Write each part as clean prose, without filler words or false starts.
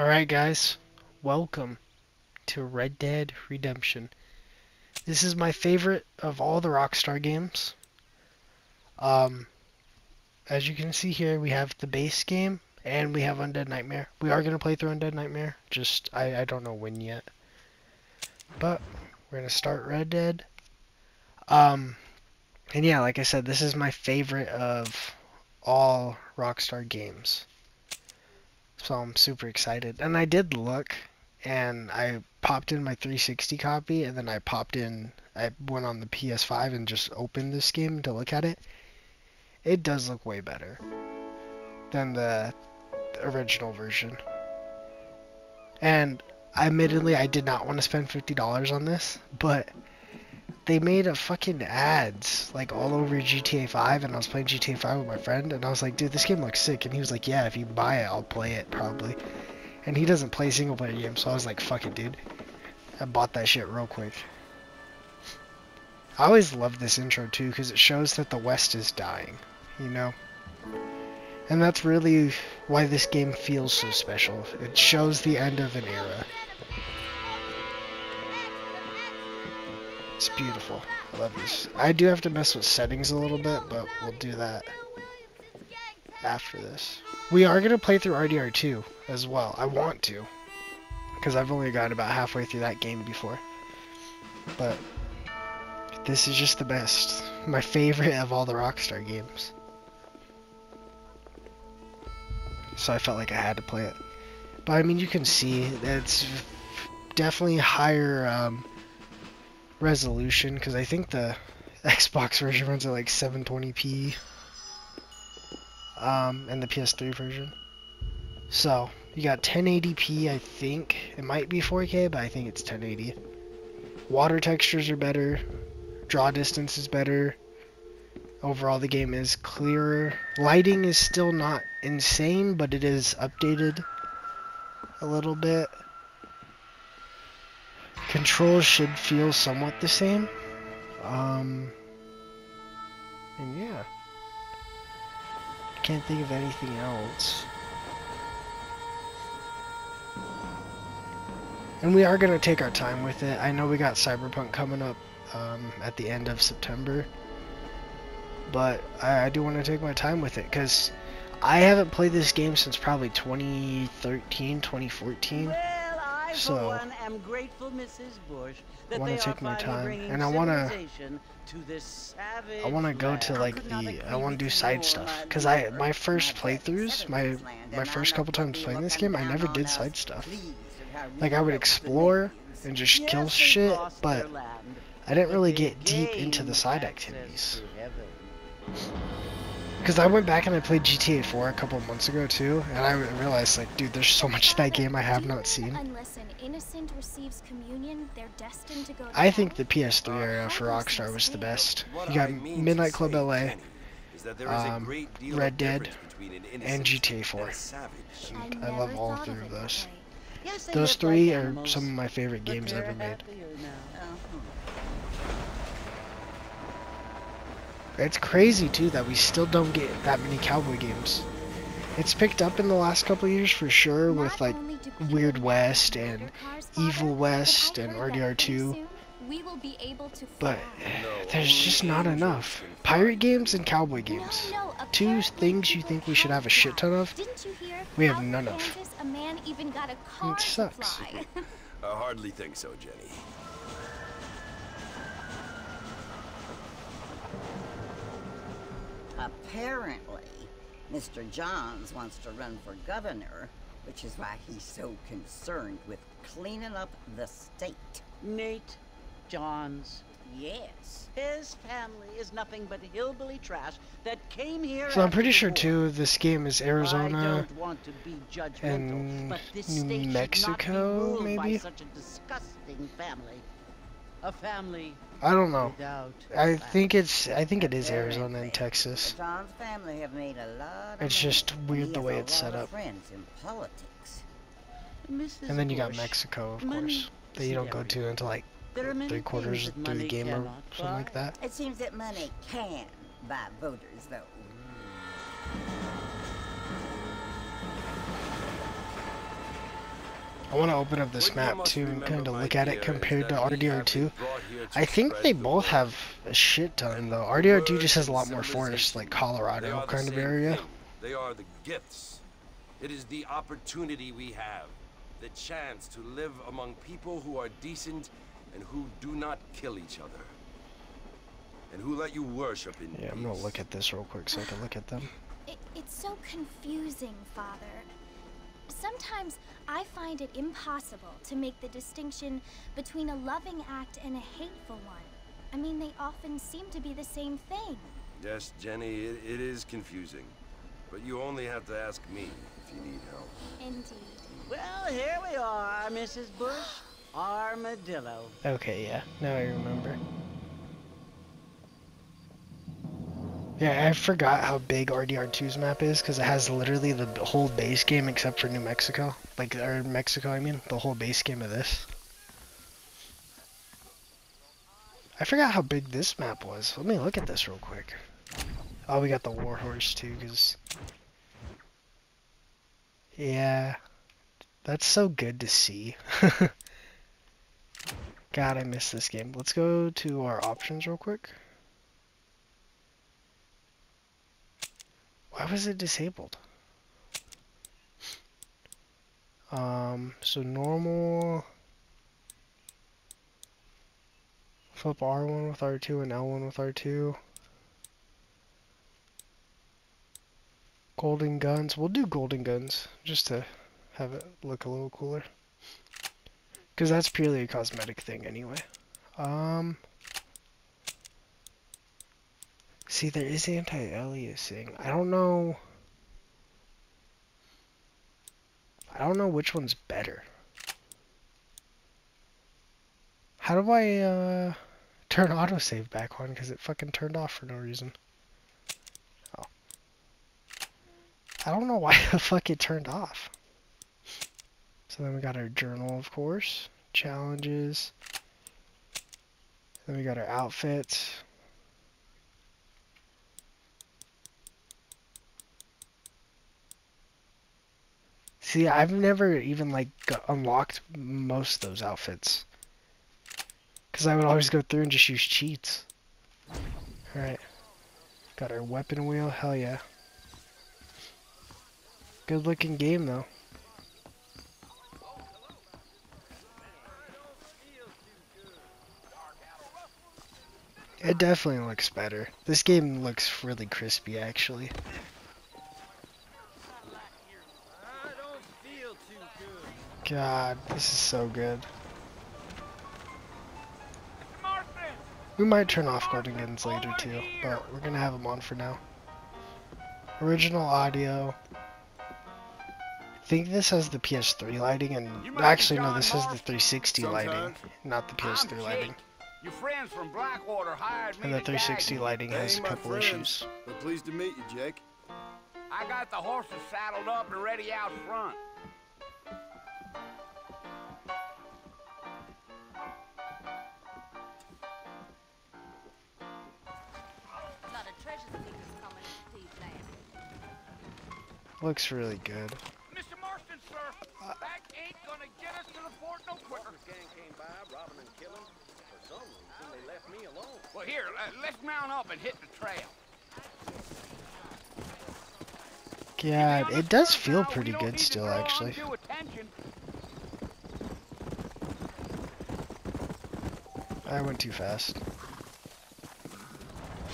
Alright guys, welcome to Red Dead Redemption. This is my favorite of all the Rockstar games. As you can see here, we have the base game, and we have Undead Nightmare. We are going to play through Undead Nightmare, just I don't know when yet. But, we're going to start Red Dead. And yeah, like I said, this is my favorite of all Rockstar games. So I'm super excited. And I did look, and I popped in my 360 copy, and then I went on the PS5 and just opened this game to look at it. It does look way better than the original version. And admittedly, I did not want to spend $50 on this, but they made a fucking ads, like, all over GTA 5, and I was playing GTA 5 with my friend, and I was like, dude, this game looks sick, and he was like, yeah, if you buy it, I'll play it, probably. And he doesn't play single-player games, so I was like, fuck it, dude. I bought that shit real quick. I always love this intro, too, because it shows that the West is dying, you know? And that's really why this game feels so special. It shows the end of an era. It's beautiful. I love this. I do have to mess with settings a little bit, but we'll do that after this. We are going to play through RDR2 as well. I want to, because I've only gotten about halfway through that game before. But this is just the best. My favorite of all the Rockstar games. So I felt like I had to play it. But I mean, you can see it's definitely higher resolution, because I think the Xbox version runs at like 720p and the PS3 version, so you got 1080p. I think it might be 4k, but I think it's 1080. Water textures are better, draw distance is better, overall the game is clearer. Lighting is still not insane, but it is updated a little bit. Controls should feel somewhat the same, and yeah, can't think of anything else. And we are going to take our time with it. I know we got Cyberpunk coming up at the end of September, but I do want to take my time with it, because I haven't played this game since probably 2013, 2014. So I'm grateful, Mrs. Bush, that I want to take my time, and I want to go to like the, I want to do side stuff, because my first playthroughs, my first couple times playing this game, I never did side stuff. Like, I would explore and just kill shit, but I didn't really get deep into the side activities. Because I went back and I played GTA 4 a couple months ago too, and I realized, like, dude, there's so much that game I have not seen. I think the PS3 era for Rockstar was the best. You got Midnight Club LA, Red Dead, and GTA 4. And I love all three of those. Those three are some of my favorite games ever made. It's crazy, too, that we still don't get that many cowboy games. It's picked up in the last couple of years, for sure, with, like, Weird West and Evil West and RDR2. But there's just not enough. Pirate games and cowboy games. Two things you think we should have a shit ton of, we have none of. It sucks. I hardly think so, Jenny. Apparently, Mr. Johns wants to run for governor, which is why he's so concerned with cleaning up the state. Nate Johns. Yes. His family is nothing but hillbilly trash that came here. So I'm pretty sure, too, this game is Arizona and New Mexico, maybe? Such a disgusting family. A family. I don't know. I think it is Arizona and Texas. It's just weird the way it's set up. And then you got Mexico, of course, that you don't go to until like 3/4 through the game or something like that. It seems that money can buy voters, though. I want to open up this map too and kind of look at it compared to RDR2. I think they both have a shit ton though. RDR2 just has a lot more forest, like Colorado kind of area. They are the gifts. It is the opportunity we have, the chance to live among people who are decent and who do not kill each other, and who let you worship in peace. Yeah, I'm gonna look at this real quick so I can look at them. It's so confusing, Father. Sometimes I find it impossible to make the distinction between a loving act and a hateful one. I mean, they often seem to be the same thing. Yes, Jenny, it is confusing. But you only have to ask me if you need help. Indeed. Well, here we are, Mrs. Bush. Armadillo. Okay, yeah. Now I remember. Yeah, I forgot how big RDR2's map is, because it has literally the whole base game except for New Mexico. Like, or Mexico, I mean. The whole base game of this. I forgot how big this map was. Let me look at this real quick. Oh, we got the war horse too, because... yeah. That's so good to see. God, I miss this game. Let's go to our options real quick. Why was it disabled? So normal, flip R1 with R2 and L1 with R2. Golden guns, we'll do golden guns just to have it look a little cooler, because that's purely a cosmetic thing anyway. See, there is anti-aliasing. I don't know which one's better. How do I turn autosave back on? Because it fucking turned off for no reason. Oh. I don't know why the fuck it turned off. So then we got our journal, of course. Challenges. Then we got our outfits. See, I've never even, like, unlocked most of those outfits. Because I would always go through and just use cheats. Alright. Got our weapon wheel. Hell yeah. Good looking game, though. It definitely looks better. This game looks really crispy, actually. God, this is so good. We might turn off golden guns later too, but we're gonna have them on for now. Original audio. I think this has the PS3 lighting, and actually no, this has the 360 lighting, not the PS3 lighting. Your friends from Blackwater hired me. And the 360 lighting has a couple issues. We're pleased to meet you, Jake. I got the horses saddled up and ready out front. Looks really good. Mr. Marston, sir, that ain't gonna get us to the port no quicker. The gang came by, robbing and killing. For some reason, they left me alone. Well, here, let's mount up and hit the trail. God, it does feel pretty good still, actually. I went too fast.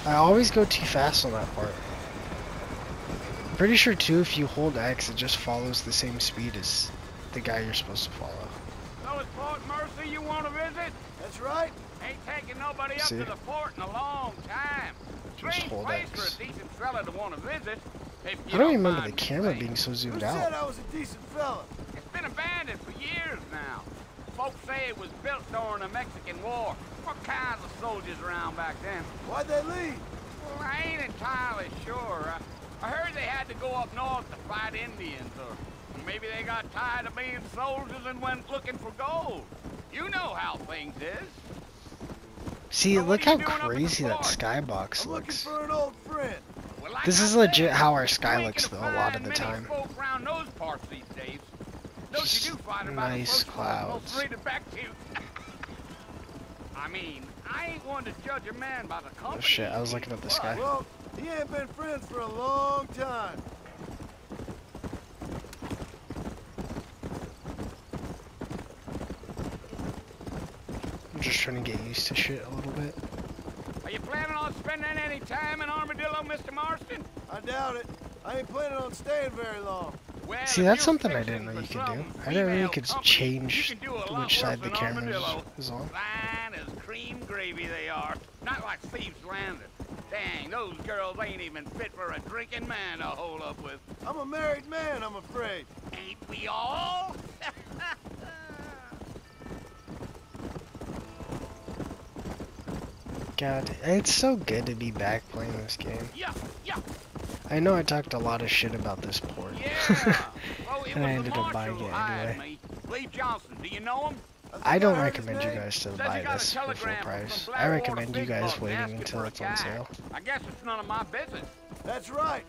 I always go too fast on that part. Pretty sure too, if you hold X, it just follows the same speed as the guy you're supposed to follow. So it's Fort Mercer you want to visit? That's right. Ain't taking nobody up to the port in a long time. Just hold X. I don't remember the camera being so zoomed out. Who said I was a decent fella? It's been abandoned for years now. Folks say it was built during the Mexican War. What kinds of soldiers around back then? Why'd they leave? Well, I ain't entirely sure. I heard they had to go up north to fight Indians, or maybe they got tired of being soldiers and went looking for gold. You know how things is. See, look how crazy that skybox looks. Looking for an old friend. Well, like this is legit how our sky looks, though, a lot of the time. Folk around those parts these days. Those nice, nice clouds. I mean, I ain't one to judge a man by the company. Oh shit, I was looking at the sky. Well, he ain't been friends for a long time. I'm just trying to get used to shit a little bit. Are you planning on spending any time in Armadillo, Mr. Marston? I doubt it. I ain't planning on staying very long. Well, see, that's something I didn't know you could do. I didn't know you could change which side the camera is on. Fine as cream gravy they are. Not like Steve's Landing. Dang, those girls ain't even fit for a drinking man to hold up with. I'm a married man, I'm afraid. Ain't we all? God, it's so good to be back playing this game. Yeah, yeah. I know I talked a lot of shit about this port, and I ended up buying it anyway. I don't recommend you guys to buy this for full price. I recommend you guys waiting until it's on sale. I guess it's none of my business. That's right.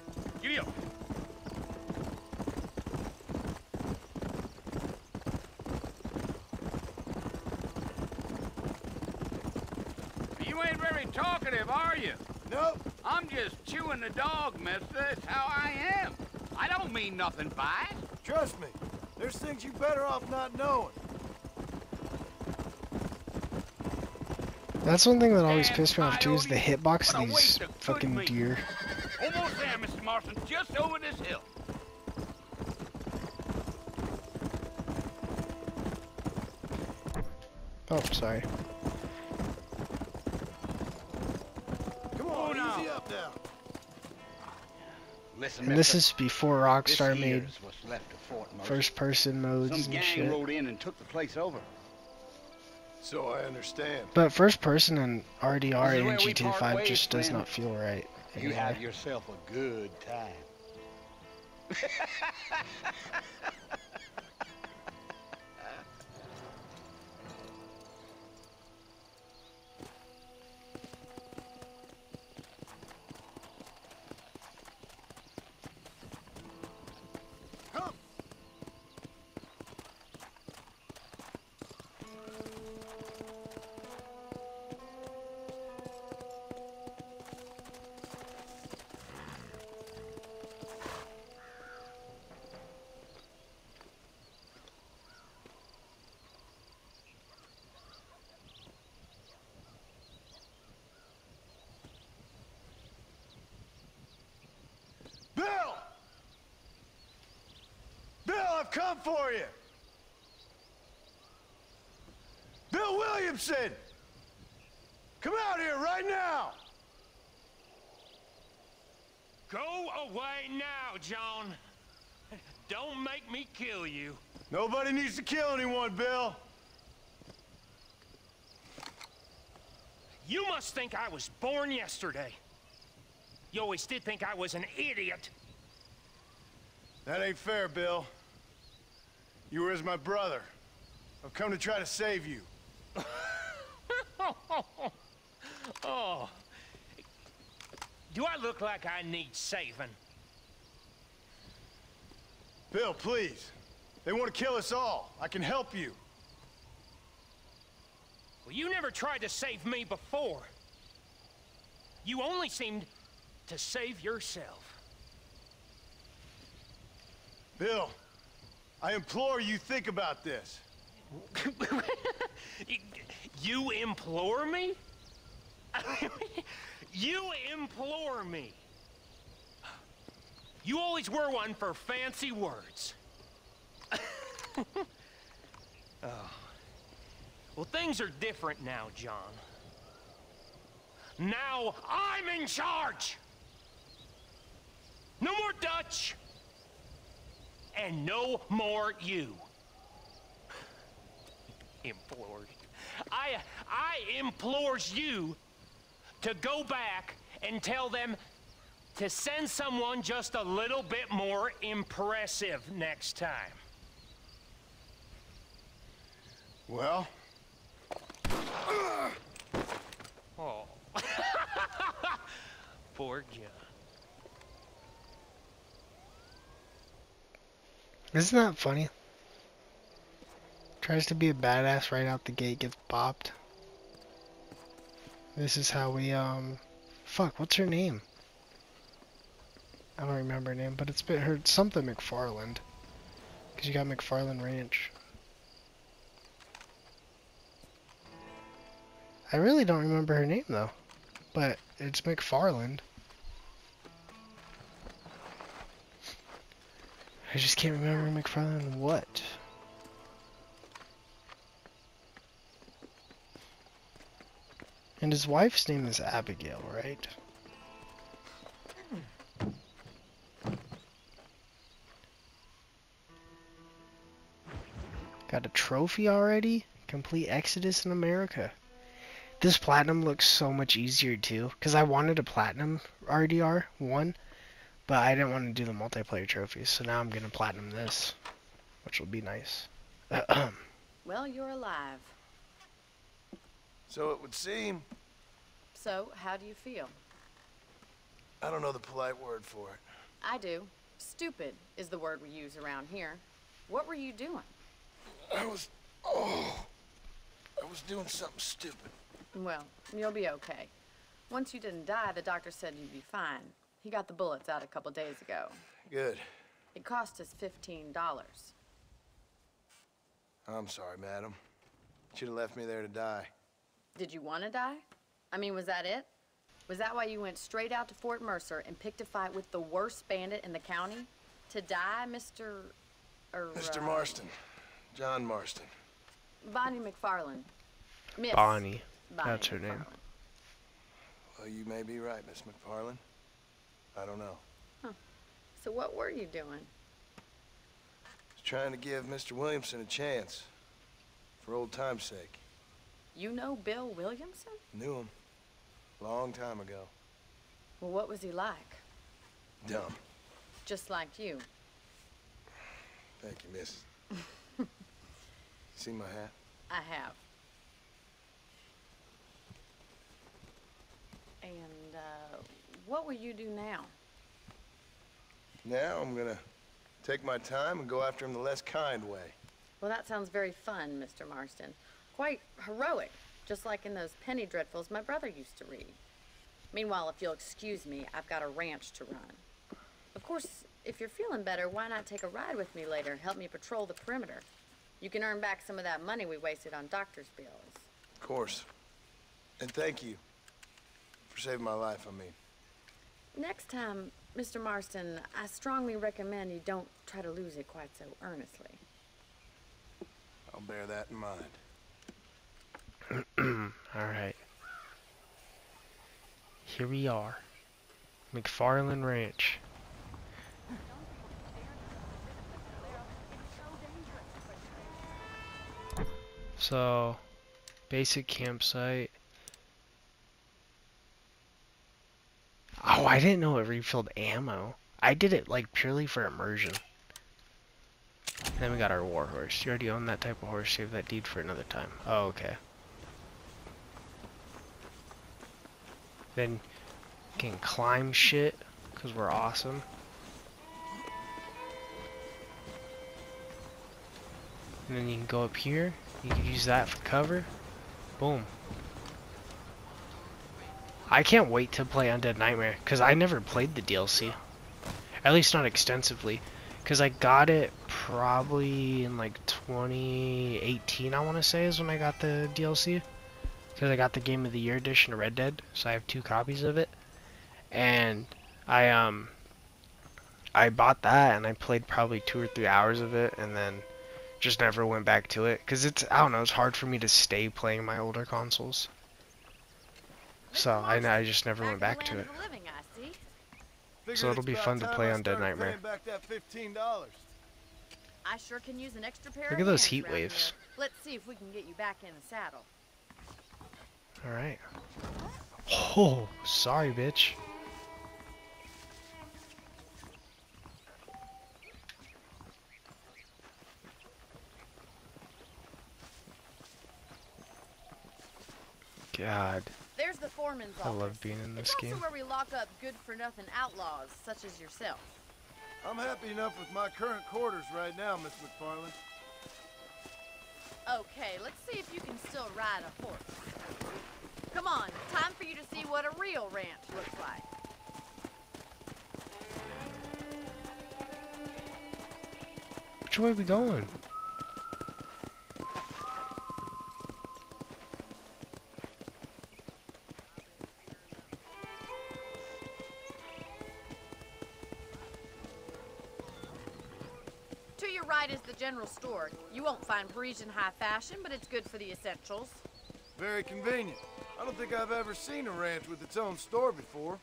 You ain't very talkative, are you? Nope. I'm just chewing the dog, mister. That's how I am. I don't mean nothing by it. Trust me, there's things you better off not knowing. That's one thing that always pissed me off too, is the hitbox of these fucking deer. Almost there, Mr. Marston. Just over this hill. Oh, sorry. And this is before Rockstar made first-person modes and shit. Rolled in and took the place over. So I understand. But first-person in RDR and GTA 5 just does not feel right anymore. You have yourself a good time. Come for you, Bill Williamson. Come out here right now. Go away now, John. Don't make me kill you. Nobody needs to kill anyone, Bill. You must think I was born yesterday. You always did think I was an idiot. That ain't fair, Bill. You were as my brother. I've come to try to save you. Oh. Do I look like I need saving? Bill, please. They want to kill us all. I can help you. Well, you never tried to save me before. You only seemed to save yourself. Bill. I implore you, think about this. You implore me? You implore me. You always were one for fancy words. Oh. Well, things are different now, John. Now I'm in charge. No more Dutch. And no more you. Implored. I implores you to go back and tell them to send someone just a little bit more impressive next time. Well. Oh. Poor John. Isn't that funny? Tries to be a badass right out the gate, gets bopped. This is how we, fuck, what's her name? I don't remember her name, but it's been her something McFarland. Because you got McFarlane Ranch. I really don't remember her name, though. But it's McFarland. I just can't remember McFarlane what. And his wife's name is Abigail, right? Got a trophy already? Complete Exodus in America. This platinum looks so much easier too, because I wanted a platinum RDR1, but I didn't want to do the multiplayer trophies, so now I'm gonna platinum this, which will be nice. Well, you're alive. So it would seem. So, how do you feel? I don't know the polite word for it. I do. Stupid is the word we use around here. What were you doing? I was doing something stupid. Well, you'll be okay. Once you didn't die, the doctor said you'd be fine. He got the bullets out a couple days ago. Good. It cost us $15. I'm sorry, madam. You should have left me there to die. Did you want to die? I mean, was that it? Was that why you went straight out to Fort Mercer and picked a fight with the worst bandit in the county? To die, Mr. Mr. Marston. John Marston. Bonnie McFarlane. Miss Bonnie. That's her name. Well, you may be right, Miss McFarlane. I don't know. Huh. So what were you doing? I was trying to give Mr. Williamson a chance. For old time's sake. You know Bill Williamson? Knew him. Long time ago. Well, what was he like? Dumb. Just like you. Thank you, miss. Seen my hat? I have. And, what will you do now? Now I'm gonna take my time and go after him the less kind way. Well, that sounds very fun, Mr. Marston. Quite heroic, just like in those penny dreadfuls my brother used to read. Meanwhile, if you'll excuse me, I've got a ranch to run. Of course, if you're feeling better, why not take a ride with me later and help me patrol the perimeter? You can earn back some of that money we wasted on doctor's bills. Of course. And thank you for saving my life, I mean. Next time, Mr. Marston, I strongly recommend you don't try to lose it quite so earnestly. I'll bear that in mind. Alright. Here we are. McFarlane Ranch. So, basic campsite. Oh, I didn't know it refilled ammo. I did it like purely for immersion. And then we got our war horse. You already own that type of horse. Save that deed for another time. Oh, okay. Then can climb shit, because we're awesome. And then you can go up here. You can use that for cover. Boom. I can't wait to play Undead Nightmare, because I never played the DLC. At least not extensively. Because I got it probably in like 2018, I want to say, is when I got the DLC. Because I got the Game of the Year edition of Red Dead, so I have 2 copies of it. And I bought that and I played probably 2 or 3 hours of it and then just never went back to it. Because it's, I don't know, it's hard for me to stay playing my older consoles. So I just never went back to it. So it'll be fun to play on Dead Nightmare. I sure can use an extra pair. Look at those heat waves. Let's see if we can get you back in the saddle. Alright. Oh, sorry, bitch. God. There's the foreman's office. I love being in this game. It's also where we lock up good-for-nothing outlaws, such as yourself. I'm happy enough with my current quarters right now, Miss McFarlane. Okay, let's see if you can still ride a horse. Come on, time for you to see what a real ranch looks like. Which way are we going? Is the general store. You won't find Parisian high fashion, but it's good for the essentials. Very convenient. I don't think I've ever seen a ranch with its own store before.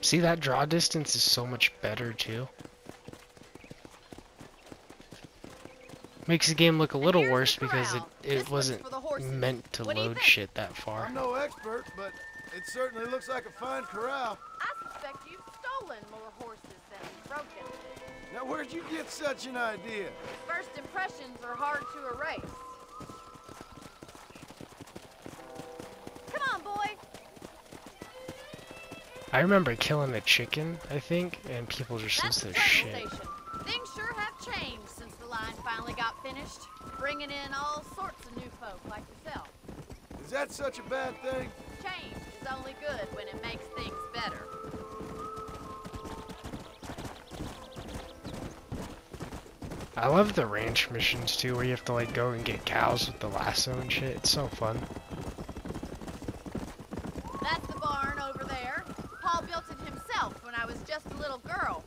See, that draw distance is so much better, too. Makes the game look a little worse because it wasn't meant to load shit that far. I'm no expert, but it certainly looks like a fine corral. I suspect you've stolen more horses than you've broken. Now, where'd you get such an idea? First impressions are hard to erase. Come on, boy! I remember killing a chicken, I think, and people just lose their shit. Things sure have changed since the line finally got finished. Bringing in all sorts of new folk like yourself. Is that such a bad thing? Change is only good when it makes things better. I love the ranch missions too, where you have to like go and get cows with the lasso and shit. It's so fun. That's the barn over there. Paul built it himself when I was just a little girl.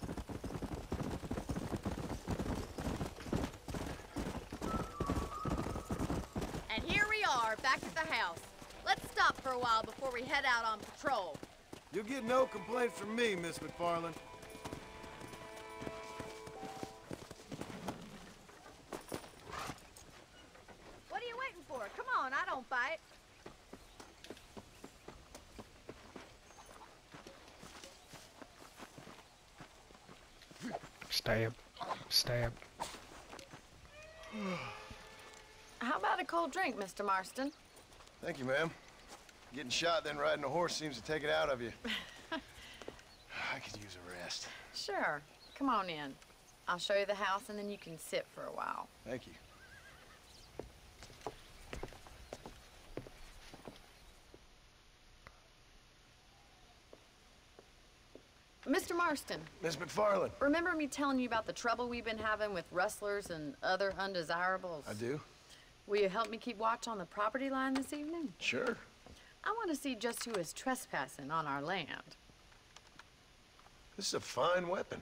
And here we are, back at the house. Let's stop for a while before we head out on patrol. You'll get no complaint from me, Miss McFarlane. Stay up. How about a cold drink, Mr. Marston? Thank you, ma'am. Getting shot, then riding a horse seems to take it out of you. I could use a rest. Sure. Come on in. I'll show you the house, and then you can sit for a while. Thank you. Mr. Marston. Miss McFarlane. Remember me telling you about the trouble we've been having with rustlers and other undesirables? I do. Will you help me keep watch on the property line this evening? Sure. I want to see just who is trespassing on our land. This is a fine weapon.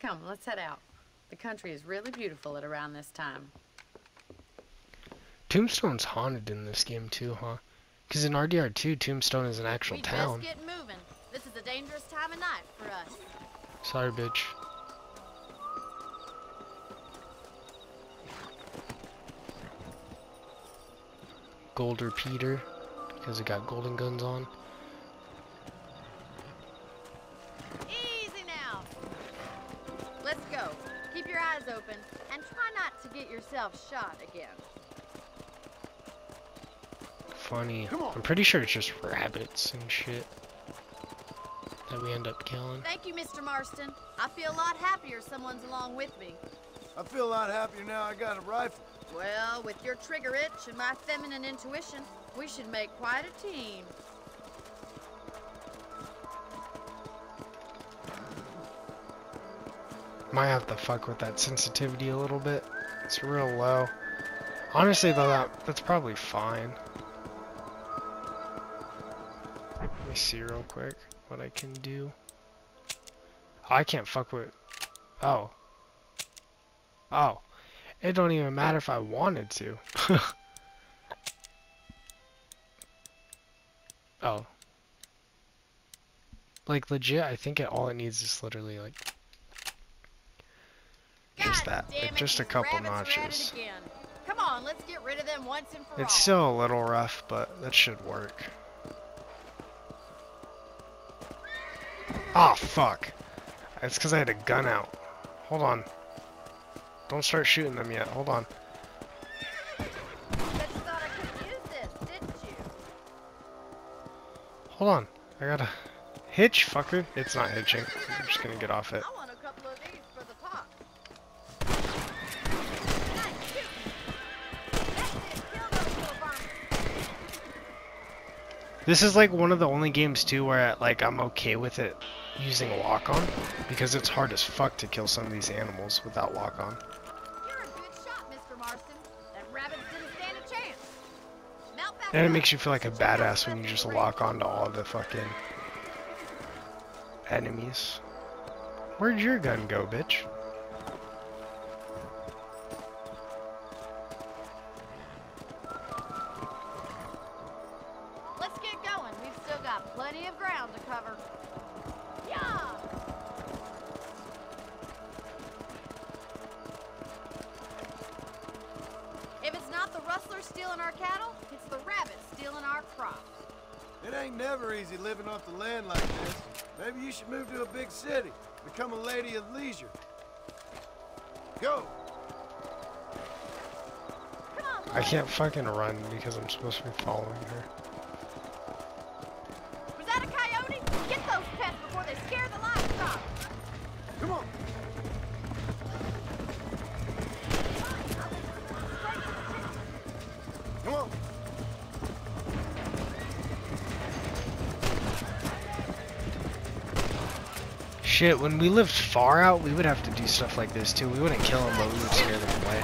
Come, let's head out. The country is really beautiful at around this time. Tombstone's haunted in this game too, huh? Because in RDR2, Tombstone is an actual town. We best get moving. This is a dangerous time of night for us. Sorry, bitch. Golder Peter, because it got golden guns on. Easy now. Let's go. Keep your eyes open and try not to get yourself shot again. Funny. I'm pretty sure it's just rabbits and shit that we end up killing. Thank you, Mr. Marston. I feel a lot happier someone's along with me. I feel a lot happier now I got a rifle. Well, with your trigger itch and my feminine intuition, we should make quite a team. Might have to fuck with that sensitivity a little bit. It's real low. Honestly, though, that's probably fine. Let me see real quick what I can do. Oh, I can't fuck with... Oh. Oh. It don't even matter if I wanted to. Oh. Like, legit, I think all it needs is literally, like... Just that. Like, just a couple notches. Come on, let's get rid of them once and for all. It's still a little rough, but that should work. Ah, oh, fuck. It's because I had a gun out. Hold on. Don't start shooting them yet. Hold on. But you thought I could use this, didn't you? Hold on. I gotta hitch, fucker. It's not hitching. I'm just gonna get off it. I want a couple of these for the pop. Nice. This is like one of the only games too where like I'm okay with it using lock on, because it's hard as fuck to kill some of these animals without lock on. You're a good shot, Mr. Marston. That rabbit didn't stand a chance. And it makes you feel like a badass when you just lock on to all the fucking enemies. Where'd your gun go, bitch? Become a lady of leisure. Go. I can't fucking run because I'm supposed to be following her. Was that a coyote? Get those pets before they scare the livestock. Come on. Come on. Shit, when we lived far out, we would have to do stuff like this too. We wouldn't kill them, but we would scare them away.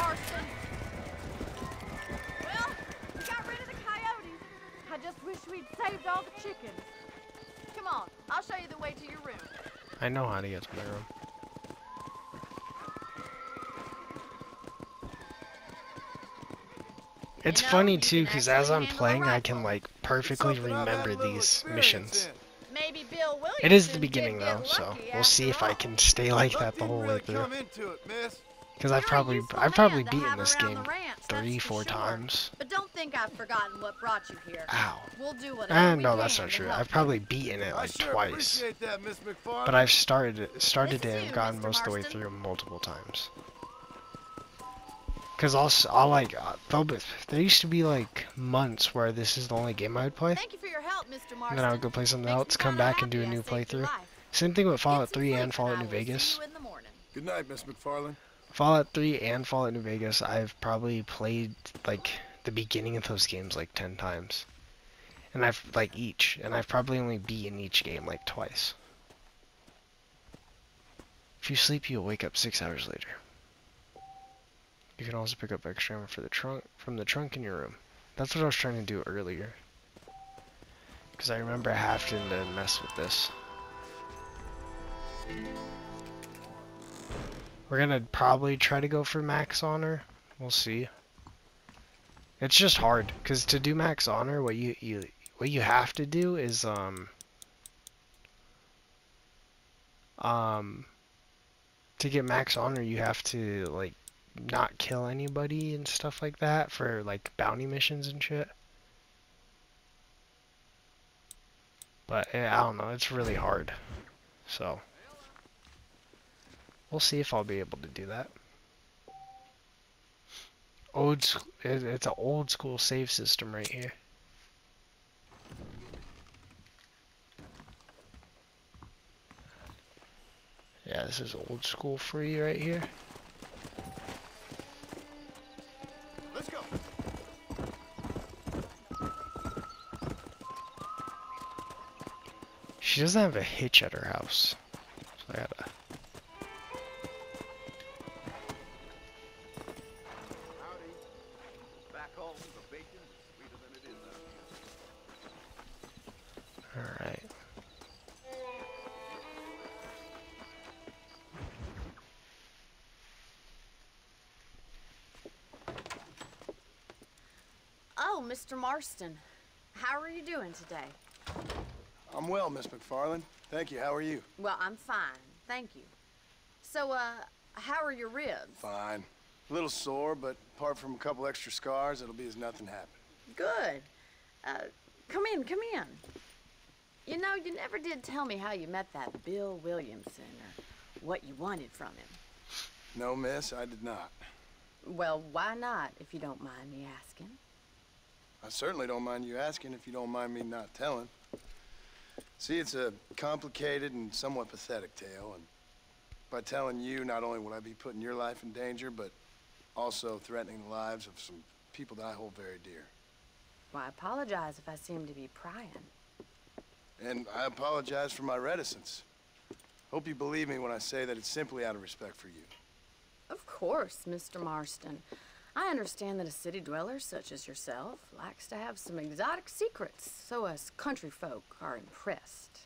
Well, we got rid of the coyotes. I just wish we'd saved all the chickens. Come on, I'll show you the way to your room. I know how to get to my room. It's funny too, because as I'm playing, I can like perfectly remember these missions. It is the beginning though, so we'll see if I can stay like that the whole way through. Because I've probably beaten this game 3-4 times. But don't think I've forgotten what brought you here. Ow. No, that's not true. I've probably beaten it like twice. But I've started it and gotten most of the way through multiple times. Because I'll like, there used to be like months where this is the only game I would play. Thank you for your help, Mr. Marston. And then I would go play something else, come back and do a new playthrough. Same thing with Fallout 3 and Fallout New Vegas. Good night, Miss McFarlane. Fallout 3 and Fallout New Vegas, I've probably played like the beginning of those games like 10 times. And I've like each, and I've probably only beaten each game like twice. If you sleep, you'll wake up 6 hours later. You can also pick up extra ammo from the trunk in your room. That's what I was trying to do earlier. Because I remember having to mess with this. We're going to probably try to go for max honor. We'll see. It's just hard. Because to do max honor, what you have to do is... to get max honor, you have to, like... not kill anybody and stuff like that for like bounty missions and shit. But yeah, I don't know, it's really hard. So we'll see if I'll be able to do that. It's an old school save system right here. Yeah, this is old school free right here. She doesn't have a hitch at her house, so I gotta... Alright. Oh, Mr. Marston, how are you doing today? I'm well, Miss McFarlane. Thank you. How are you? Well, I'm fine. Thank you. So, how are your ribs? Fine. A little sore, but apart from a couple extra scars, it'll be as nothing happened. Good. Come in, come in. You know, you never did tell me how you met that Bill Williamson, or what you wanted from him. No, miss, I did not. Well, why not, if you don't mind me asking? I certainly don't mind you asking if you don't mind me not telling. See, it's a complicated and somewhat pathetic tale, and by telling you, not only would I be putting your life in danger, but also threatening the lives of some people that I hold very dear. Well, I apologize if I seem to be prying. And I apologize for my reticence. Hope you believe me when I say that it's simply out of respect for you. Of course, Mr. Marston. I understand that a city dweller such as yourself likes to have some exotic secrets, so us country folk are impressed.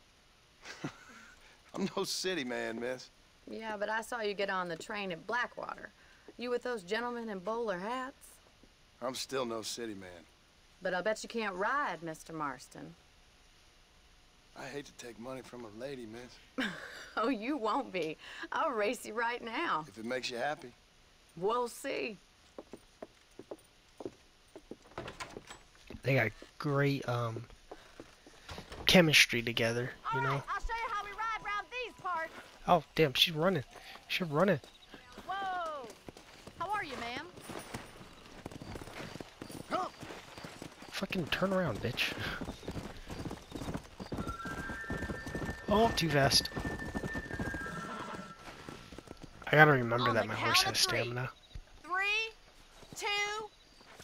I'm no city man, miss. Yeah, but I saw you get on the train at Blackwater. You with those gentlemen in bowler hats? I'm still no city man. But I'll bet you can't ride, Mr. Marston. I hate to take money from a lady, miss. Oh, you won't be. I'll race you right now. If it makes you happy. We'll see. They got great chemistry together, you know. All right, I'll show you how we ride around these parts. Oh, damn, she's running. She's running. Whoa! How are you, ma'am? Fucking turn around, bitch. Oh, too fast. I gotta remember that my horse has stamina. 3, 2,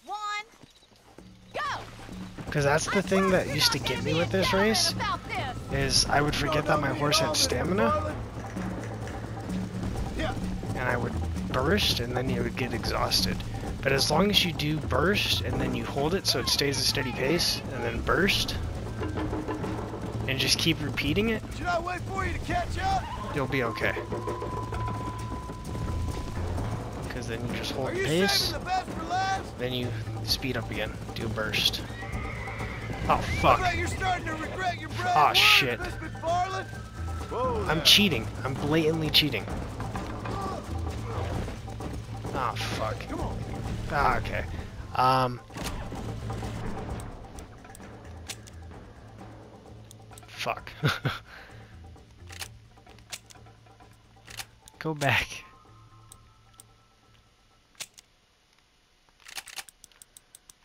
1. Because that's the thing that used to get me with this race, is I would forget that my horse had stamina, and I would burst, and then you would get exhausted. But as long as you do burst, and then you hold it so it stays a steady pace, and then burst, and just keep repeating it, you'll be okay. Because then you just hold the pace, then you speed up again, do a burst. Oh fuck! Oh shit! I'm cheating. I'm blatantly cheating. Oh fuck! Ah, okay. Fuck. Go back.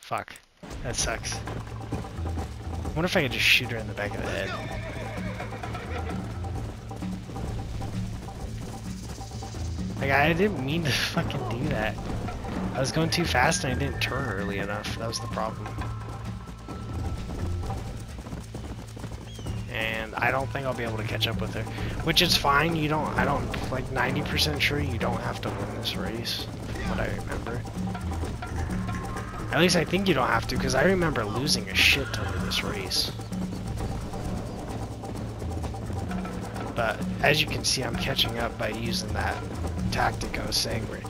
Fuck. That sucks. I wonder if I could just shoot her in the back of the head. Like, I didn't mean to fucking do that. I was going too fast and I didn't turn early enough. That was the problem. And I don't think I'll be able to catch up with her. Which is fine, you don't, I don't, like 90% sure you don't have to win this race, from what I remember. At least I think you don't have to, because I remember losing a shit ton of this race. But as you can see, I'm catching up by using that tactic I was saying, where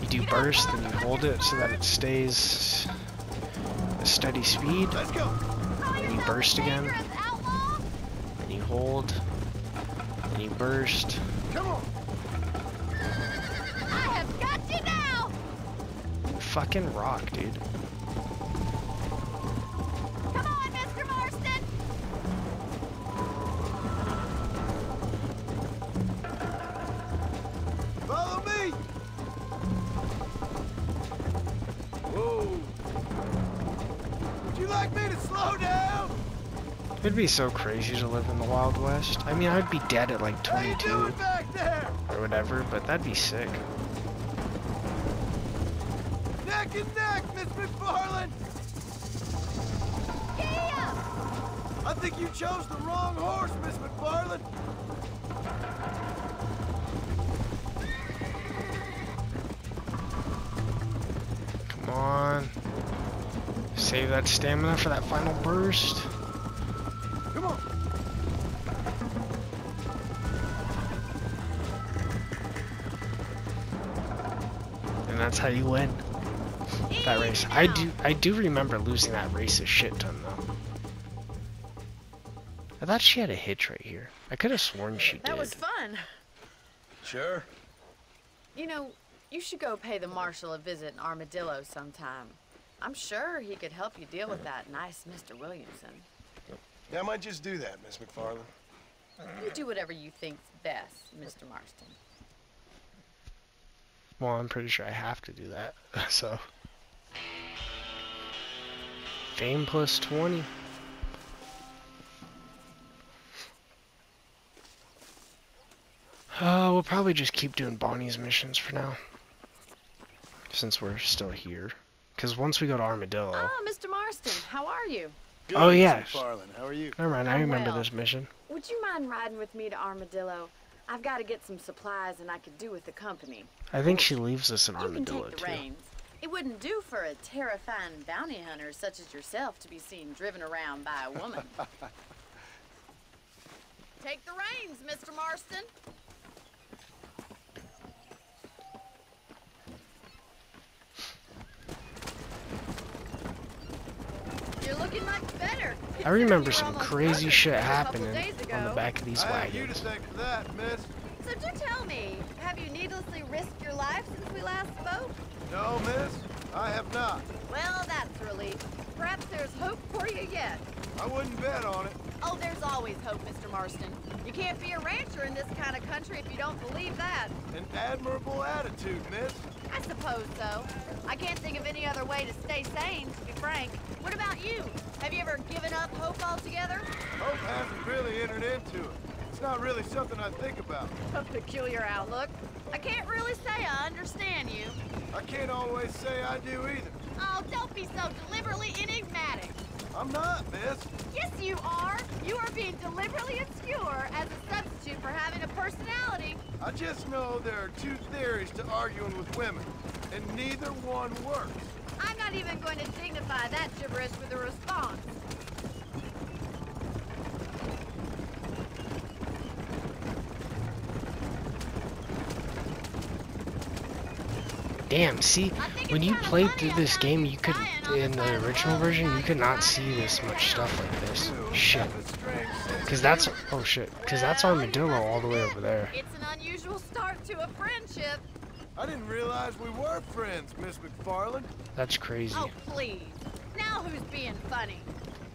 you do burst, then you hold it so that it stays a steady speed. Let's go. And you burst again. And you hold. And you burst. Come on. I have got you now. You fucking rock, dude. It'd be so crazy to live in the Wild West. I mean, I'd be dead at like 22 or whatever, but that'd be sick. Neck and neck, Miss McFarlane! Yeah! I think you chose the wrong horse, Miss McFarlane! Come on. Save that stamina for that final burst. That's how you win that race. I do remember losing that race a shit ton though. I thought she had a hitch right here. I could have sworn she did. That was fun. Sure. You know, you should go pay the marshal a visit in Armadillo sometime. I'm sure he could help you deal with that nice Mr. Williamson. Yeah, I might just do that, Miss McFarlane. You do whatever you think's best, Mr. Marston. Well, I'm pretty sure I have to do that, so. Fame plus 20. We'll probably just keep doing Bonnie's missions for now. Since we're still here. Because once we go to Armadillo. Oh, Mr. Marston, how are you? Good. Oh yes. MacFarlane, how are you? Never mind, I remember this mission. Would you mind riding with me to Armadillo? I've got to get some supplies, and I could do with the company. I think she leaves us in Armadillo, too. You can take the reins. It wouldn't do for a terrifying bounty hunter such as yourself to be seen driven around by a woman. Take the reins, Mr. Marston. You're looking much better. I remember some crazy shit happening on the back of these wagons. So do tell me, have you needlessly risked your life since we last spoke? No, miss, I have not. Well, that's relief. Perhaps there's hope for you yet. I wouldn't bet on it. Oh, there's always hope, Mr. Marston. You can't be a rancher in this kind of country if you don't believe that. An admirable attitude, miss. I suppose so. I can't think of any other way to stay sane, to be frank. What about you? Have you ever given up hope altogether? Hope hasn't really entered into it. It's not really something I think about. A peculiar outlook. I can't really say I understand you. I can't always say I do either. Oh, don't be so deliberately enigmatic. I'm not, miss. Yes, you are. You are being deliberately obscure as a substitute for having a personality. I just know there are two theories to arguing with women, and neither one works. I'm not even going to dignify that gibberish with a response. Damn, see, when you played through this game, you could, in the original version, you could not see this much stuff like this. Shit. Because that's, oh shit, because that's Armadillo all the way over there. It's an unusual start to a friendship. I didn't realize we were friends, Miss MacFarlane. That's crazy. Oh, please. Now who's being funny?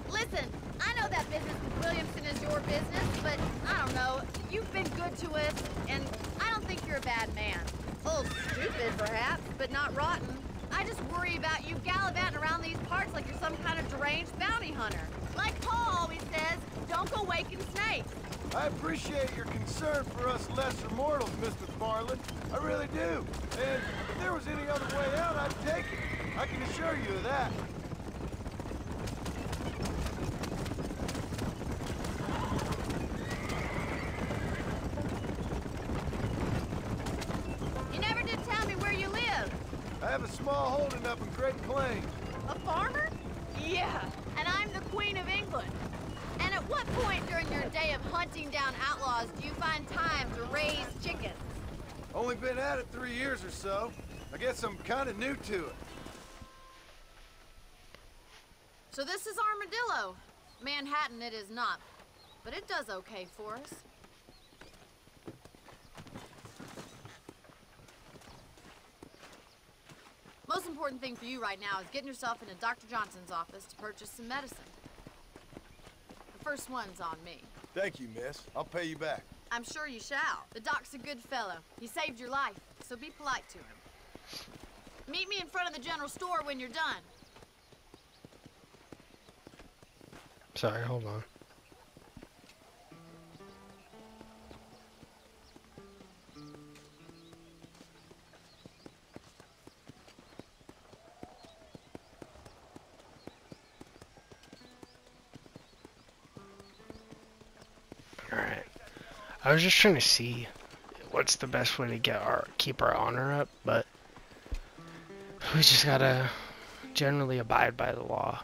Listen, I know that business with Williamson is your business, but I don't know. You've been good to us, and I don't think you're a bad man. A little stupid, perhaps, but not rotten. I just worry about you gallivanting around these parts like you're some kind of deranged bounty hunter. Like Paul always says, don't go waking snakes. I appreciate your concern for us lesser mortals, Mr. Farland. I really do. And if there was any other way out, I'd take it. I can assure you of that. I have a small holding up in Great Plains. A farmer? Yeah, and I'm the Queen of England. And at what point during your day of hunting down outlaws do you find time to raise chickens? Only been at it 3 years or so. I guess I'm kind of new to it. So this is Armadillo. Manhattan it is not, but it does okay for us. Most important thing for you right now is getting yourself into Dr. Johnson's office to purchase some medicine. The first one's on me. Thank you, miss. I'll pay you back. I'm sure you shall. The doc's a good fellow. He saved your life, so be polite to him. Meet me in front of the general store when you're done. Sorry, hold on. I was just trying to see what's the best way to get our keep our honor up, but we just gotta generally abide by the law.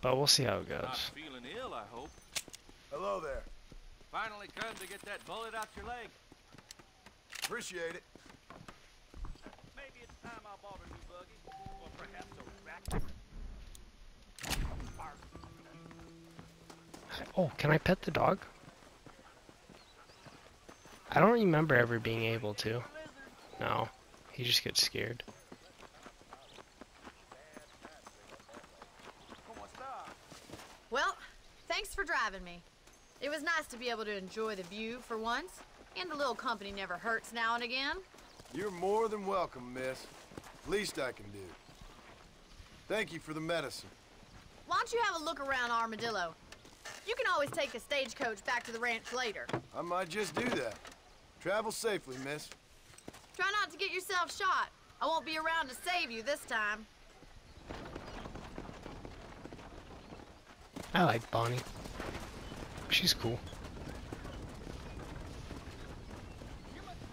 But we'll see how it goes. Not feeling ill, I hope. Hello there. Finally come to get that bullet out your leg. Appreciate it. Maybe it's time I bought a new buggy, or perhaps a racket. Oh, can I pet the dog? I don't remember ever being able to. No, he just gets scared. Well, thanks for driving me. It was nice to be able to enjoy the view for once, and a little company never hurts now and again. You're more than welcome, miss. Least I can do. Thank you for the medicine. Why don't you have a look around Armadillo? You can always take the stagecoach back to the ranch later. I might just do that. Travel safely, miss. Try not to get yourself shot. I won't be around to save you this time. I like Bonnie. She's cool.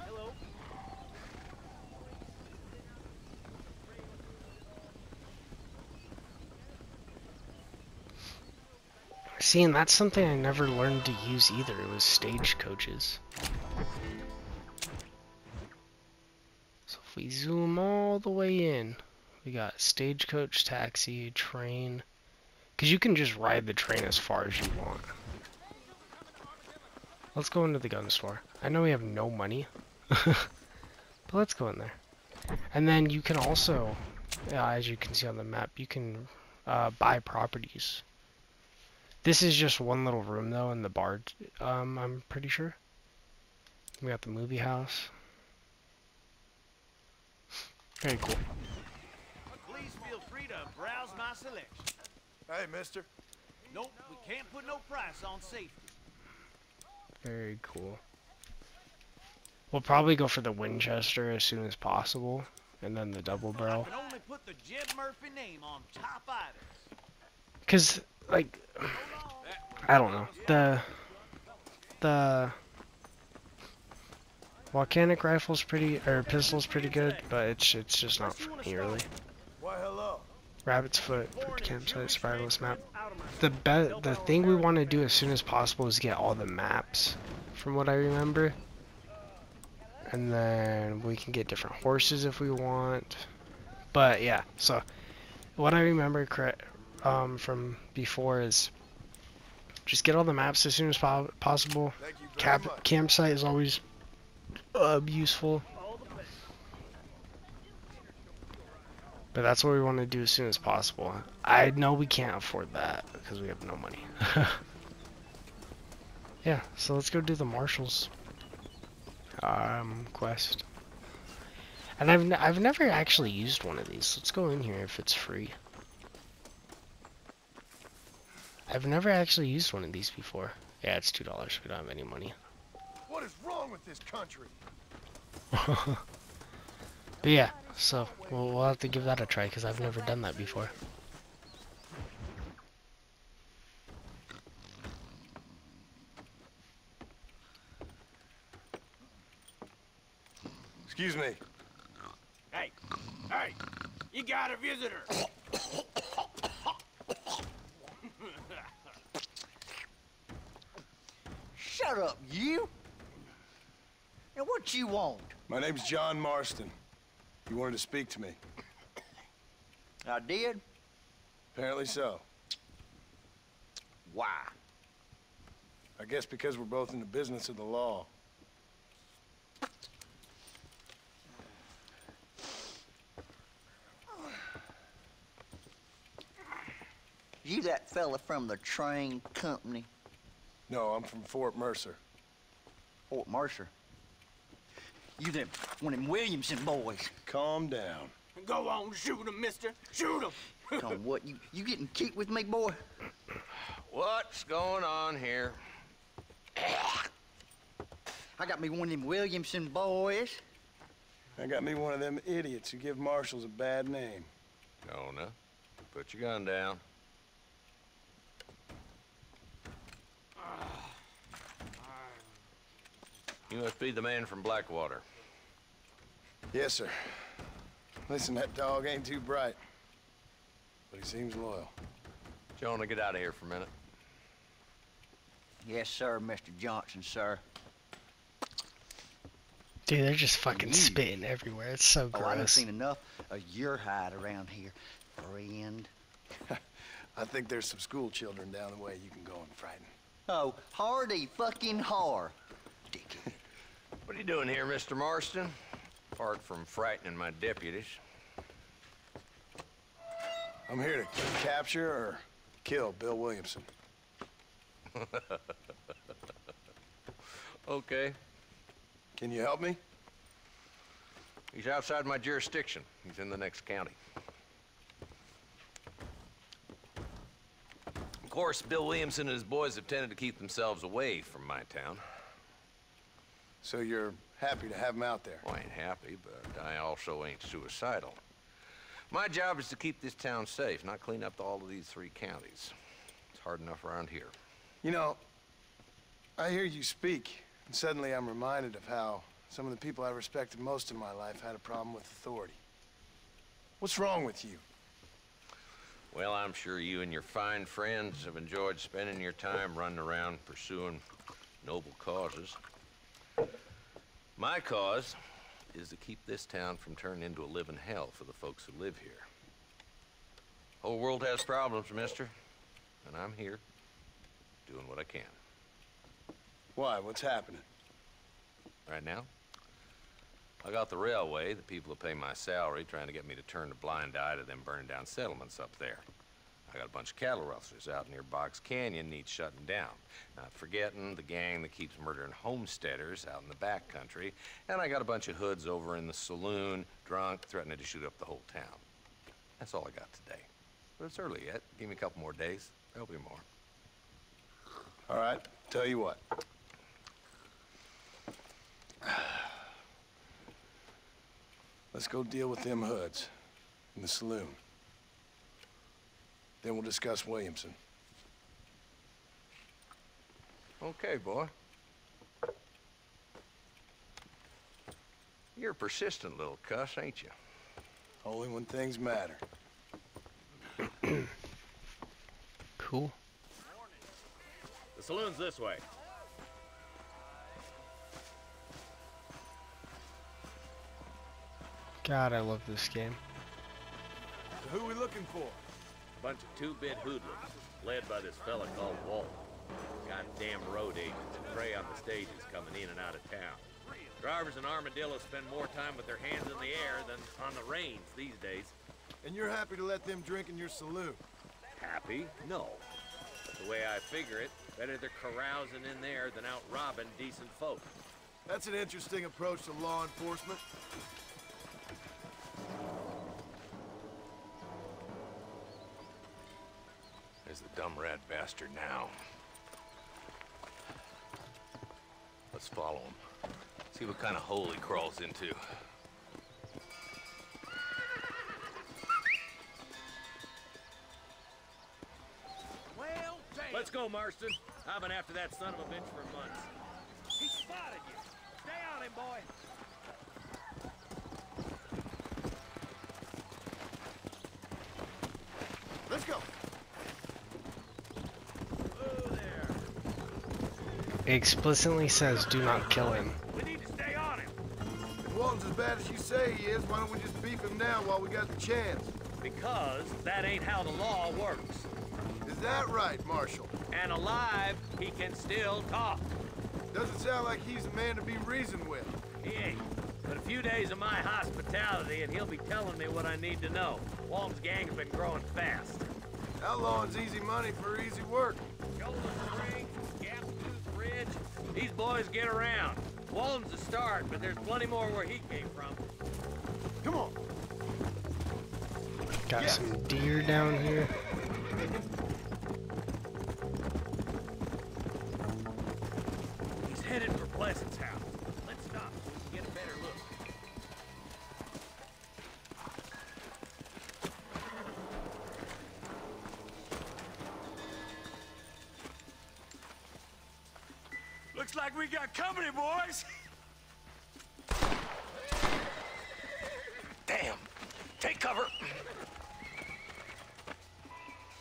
Hello. See, and that's something I never learned to use either. It was stagecoaches. So if we zoom all the way in, we got stagecoach, taxi, train. Because you can just ride the train as far as you want. Let's go into the gun store. I know we have no money, but let's go in there. And then you can also, as you can see on the map, you can buy properties. This is just one little room, though, in the bar, I'm pretty sure. We got the movie house. Very cool. Please feel free to browse my selection. Hey, mister. Nope, we can't put no price on safety. Very cool. We'll probably go for the Winchester as soon as possible, and then the double barrel. I can only put the Jeb Murphy name on top items. Cause, like, I don't know, the volcanic rifle's pretty, or pistol's pretty good, but it's just not for me really. Rabbit's foot, campsite, survivalist map. The thing we want to do as soon as possible is get all the maps, from what I remember. And then we can get different horses if we want. But yeah, so what I remember from before is just get all the maps as soon as possible. Campsite is always useful. But that's what we want to do as soon as possible. I know we can't afford that because we have no money. Yeah, so let's go do the Marshall's quest. And I've never actually used one of these. Let's go in here if it's free. I've never actually used one of these before. Yeah, it's $2. We don't have any money. What is wrong with this country? But yeah, so we'll have to give that a try because I've never done that before. Excuse me. Hey, hey, you got a visitor. Shut up, you. Now what you want? My name's John Marston. You wanted to speak to me. I did? Apparently so. Why? I guess because we're both in the business of the law. You that fella from the train company? No, I'm from Fort Mercer. Fort Mercer? You them, one of them Williamson boys. Calm down. Go on, shoot him, mister. Shoot him. Come on, what? You getting cute with me, boy? What's going on here? I got me one of them Williamson boys. I got me one of them idiots who give marshals a bad name. No, no. Put your gun down. You must be the man from Blackwater. Yes, sir. Listen, that dog ain't too bright, but he seems loyal. Jonah, get out of here for a minute. Yes, sir, Mr. Johnson, sir. Dude, they're just fucking spitting everywhere. It's so gross. Oh, I haven't seen enough of your hide around here, friend. I think there's some school children down the way you can go and frighten. Oh, hardy fucking whore. Dickhead. What are you doing here, Mr. Marston? Apart from frightening my deputies. I'm here to capture or kill Bill Williamson. Okay. Can you help me? He's outside my jurisdiction. He's in the next county. Of course, Bill Williamson and his boys have tended to keep themselves away from my town. So you're happy to have him out there? Well, I ain't happy, but I also ain't suicidal. My job is to keep this town safe, not clean up all of these three counties. It's hard enough around here. You know, I hear you speak, and suddenly I'm reminded of how some of the people I respected most in my life had a problem with authority. What's wrong with you? Well, I'm sure you and your fine friends have enjoyed spending your time running around pursuing noble causes. My cause is to keep this town from turning into a living hell for the folks who live here. Whole world has problems, mister, and I'm here doing what I can. Why? What's happening? Right now, I got the railway, the people who pay my salary, trying to get me to turn a blind eye to them burning down settlements up there. I got a bunch of cattle rustlers out near Box Canyon needs shutting down. Not forgetting the gang that keeps murdering homesteaders out in the back country. And I got a bunch of hoods over in the saloon, drunk, threatening to shoot up the whole town. That's all I got today. But it's early yet. Give me a couple more days. There'll be more. All right, tell you what. Let's go deal with them hoods in the saloon. Then we'll discuss Williamson. Okay, boy. You're a persistent little cuss, ain't you? Only when things matter. Cool. The saloon's this way. God, I love this game. So who are we looking for? A bunch of two-bit hoodlums, led by this fella called Walton. Goddamn road agents that prey on the stages coming in and out of town. Drivers in Armadillo spend more time with their hands in the air than on the reins these days. And you're happy to let them drink in your saloon? Happy? No. But the way I figure it, better they're carousing in there than out robbing decent folk. That's an interesting approach to law enforcement. There's the dumb rat bastard now. Let's follow him. See what kind of hole he crawls into. Well, damn. Let's go, Marston. I've been after that son of a bitch for months. He spotted you. Stay on him, boy. Let's go. It explicitly says do not kill him. We need to stay on him. If Walton's as bad as you say he is, why don't we just beef him now while we got the chance? Because that ain't how the law works. Is that right, Marshal? And alive, he can still talk. Doesn't sound like he's a man to be reasoned with. He ain't. But a few days of my hospitality and he'll be telling me what I need to know. Walton's gang's been growing fast. Outlawing's easy money for easy work. Golden Spring, Gap Tooth Ridge. These boys get around. Walton's a start, but there's plenty more where he came from. Come on. Got some deer down here. He's headed for Pleasant's house. Let's stop so we can get a better look. Looks like we got company, boys. Damn. Take cover.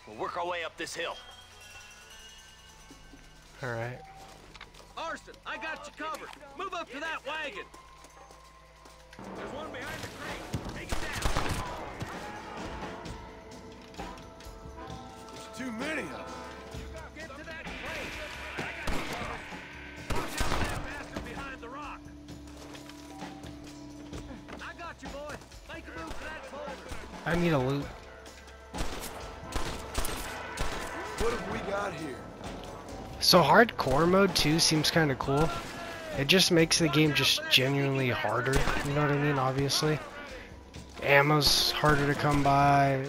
We'll work our way up this hill. All right. Marston, I got you covered. Move up to that wagon. There's one behind the crate. Take it down. There's too many of them. Get to that crate. I got you covered. Watch out for that bastard behind the rock. I got you, boy. Make a move for that boulder. I need a loot. What have we got here? So hardcore mode 2 seems kind of cool. It just makes the game just genuinely harder, you know what I mean, obviously. Ammo's harder to come by,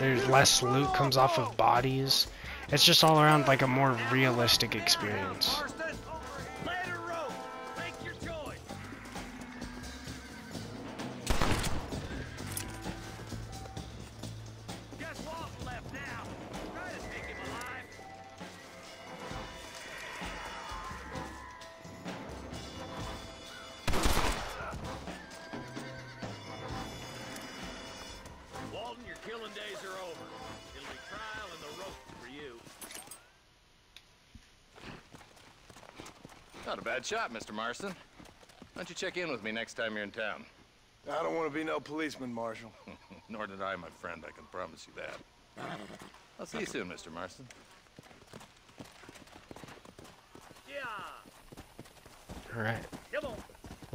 there's less loot comes off of bodies. It's just all around like a more realistic experience. Now. Not a bad shot, Mr. Marston. Why don't you check in with me next time you're in town? I don't want to be no policeman, Marshal. Nor did I, my friend. I can promise you that. I'll see you soon, Mr. Marston. Yeah. All right. Come on. A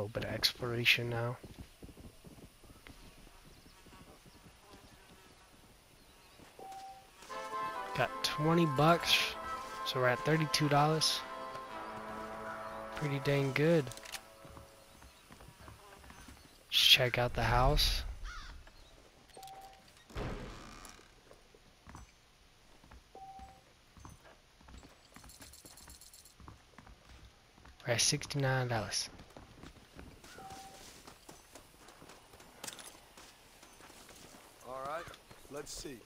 little bit of exploration now. Got 20 bucks, so we're at $32. Pretty dang good. Let's check out the house. We're at $69. All right, let's see.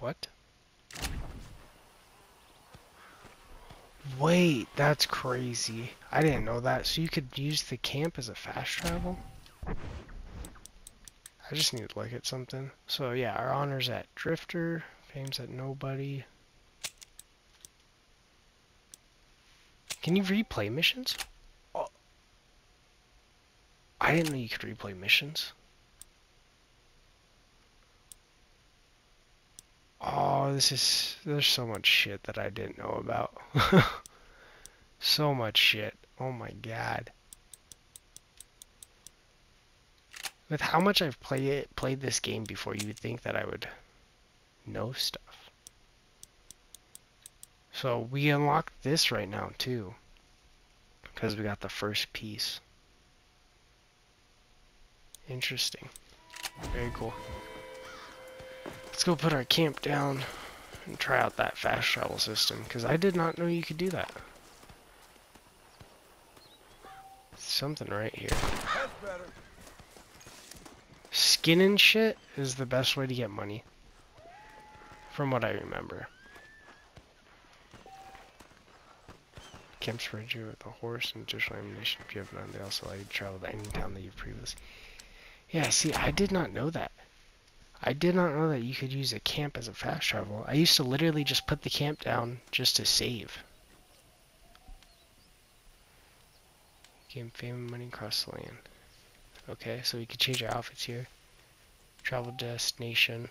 What? Wait, that's crazy. I didn't know that. So you could use the camp as a fast travel? I just need to look at something. So yeah, our honor's at Drifter, fame's at Nobody. Can you replay missions? Oh. I didn't know you could replay missions. Oh, this is, there's so much shit that I didn't know about. So much shit. Oh my god. With how much I've played this game before, you would think that I would know stuff. So we unlocked this right now too, because we got the first piece. Interesting. Very cool. Let's go put our camp down and try out that fast travel system, because I did not know you could do that. Something right here. That's better. Skinning shit is the best way to get money, from what I remember. Camps provide you with a horse and additional ammunition if you have none. They also allow you to travel to any town that you've previously. Yeah, see, I did not know that. I did not know that you could use a camp as a fast travel. I used to literally just put the camp down just to save. Gain fame and money across the land. Okay, so we could change our outfits here. Travel destination.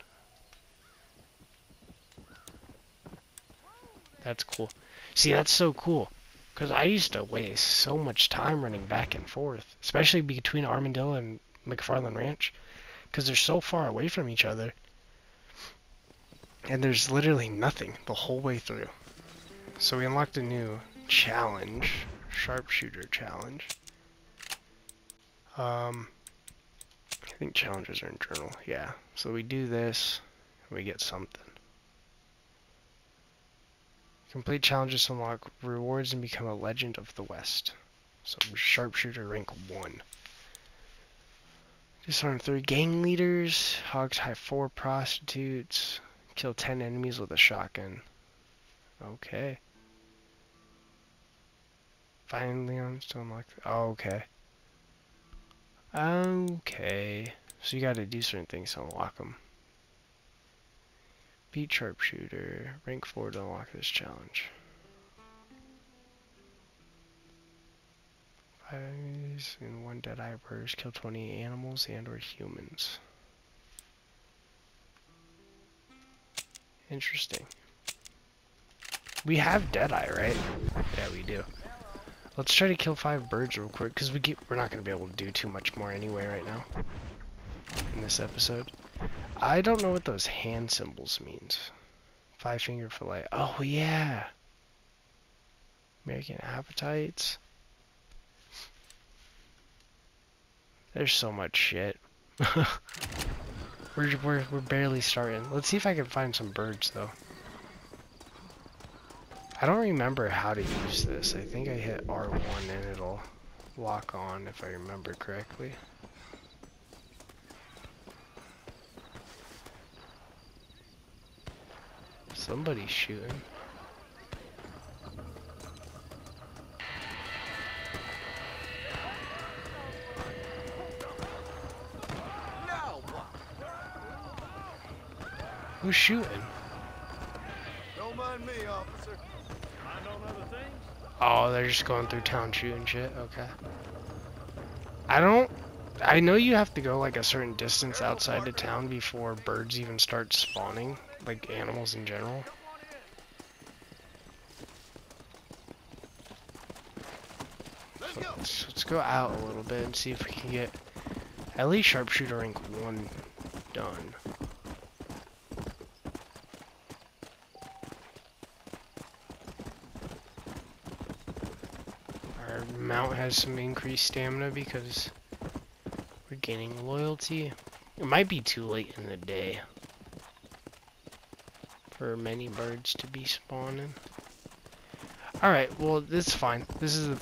That's cool. See, that's so cool. Because I used to waste so much time running back and forth. Especially between Armadillo and MacFarlane Ranch. Because they're so far away from each other. And there's literally nothing the whole way through. So we unlocked a new challenge. Sharpshooter challenge. I think challenges are in journal. Yeah. So we do this. And we get something. Complete challenges to unlock rewards and become a legend of the West. So sharpshooter rank 1. Disarm 3 gang leaders, hog tie 4 prostitutes, kill 10 enemies with a shotgun. Okay. Finally, I'm still unlocked. Oh, okay. Okay. So you gotta do certain things to unlock them. Beat sharpshooter, rank 4 to unlock this challenge. 5 enemies and 1 Deadeye burst, kill 20 animals and or humans. Interesting. We have Deadeye, right? Yeah, we do. Let's try to kill 5 birds real quick, because we're not going to be able to do too much more anyway right now in this episode. I don't know what those hand symbols means. 5-finger fillet. Oh, yeah. American appetites. There's so much shit. we're barely starting. Let's see if I can find some birds, though. I don't remember how to use this. I think I hit R1 and it'll lock on, if I remember correctly. Somebody's shooting. Who's shooting? Don't mind me, officer. Mind on other things? Oh, they're just going through town shooting shit. Okay. I know you have to go like a certain distance outside of town before birds even start spawning, like animals in general. So let's go out a little bit and see if we can get at least sharpshooter rank 1 done. Our mount has some increased stamina because we're gaining loyalty. It might be too late in the day for many birds to be spawning. Alright, well, this is fine. This is the...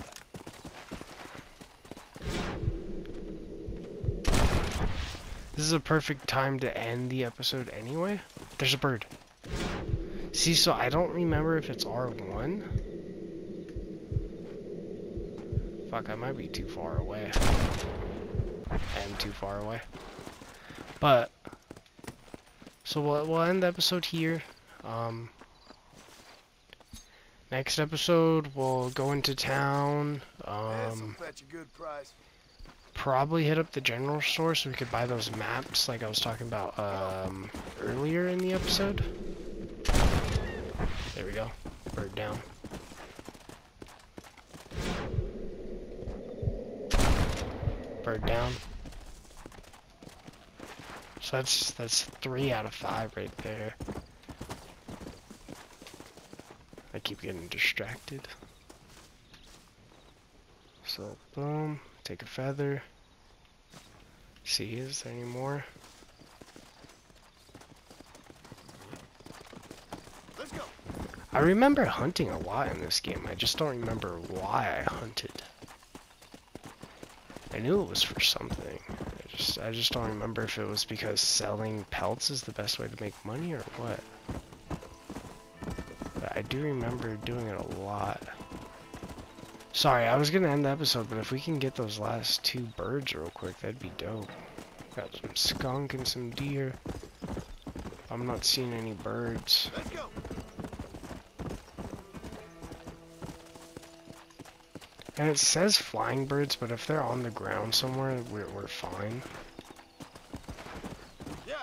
this is a perfect time to end the episode anyway. There's a bird. See, so I don't remember if it's R1. Fuck, I might be too far away. I am too far away. But, so we'll end the episode here. Next episode, we'll go into town. That's a good price. Probably hit up the general store so we could buy those maps like I was talking about earlier in the episode. There we go. Bird down. Bird down. So that's 3 out of 5 right there. I keep getting distracted. So boom. Take a feather. See, is there any more? Let's go. I remember hunting a lot in this game. I just don't remember why I hunted. I knew it was for something. I just don't remember if it was because selling pelts is the best way to make money or what. But I do remember doing it a lot. Sorry, I was gonna end the episode, but if we can get those last 2 birds real quick, that'd be dope. Got some skunk and some deer. I'm not seeing any birds. Let's go. And it says flying birds, but if they're on the ground somewhere, we're fine. Yeah.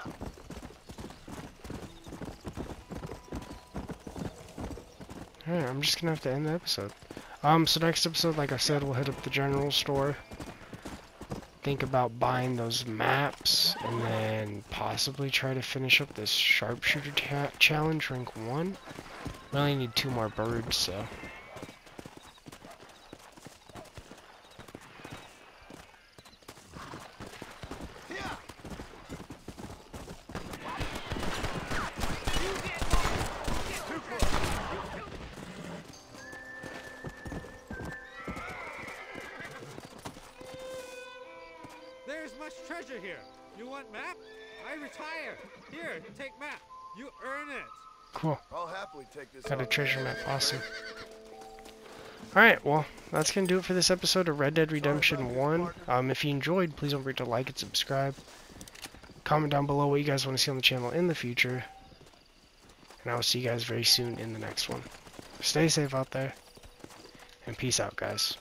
Alright, I'm just gonna have to end the episode. So next episode, like I said, we'll hit up the general store. Think about buying those maps, and then possibly try to finish up this sharpshooter challenge, rank 1. We only need 2 more birds, so. Got a treasure map, awesome. Alright, well, that's going to do it for this episode of Red Dead Redemption 1. If you enjoyed, please don't forget to like and subscribe. Comment down below what you guys want to see on the channel in the future. And I will see you guys very soon in the next one. Stay safe out there, and peace out, guys.